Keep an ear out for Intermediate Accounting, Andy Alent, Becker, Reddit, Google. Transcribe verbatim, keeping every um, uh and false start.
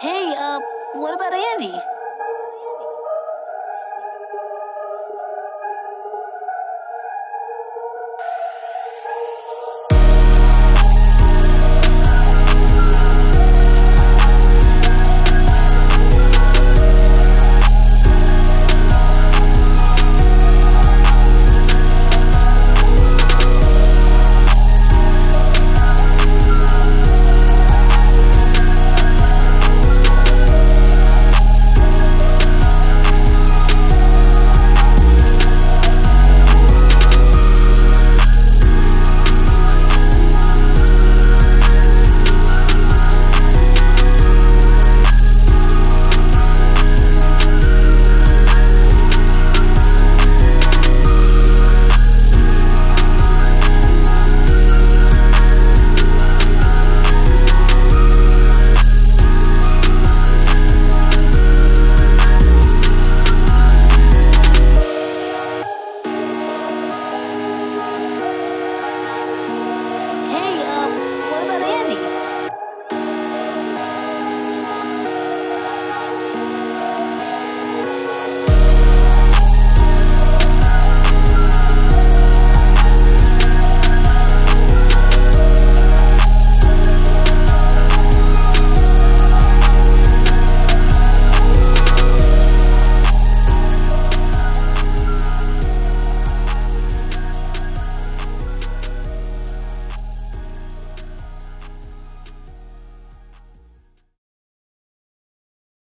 Hey, uh, what about Andy?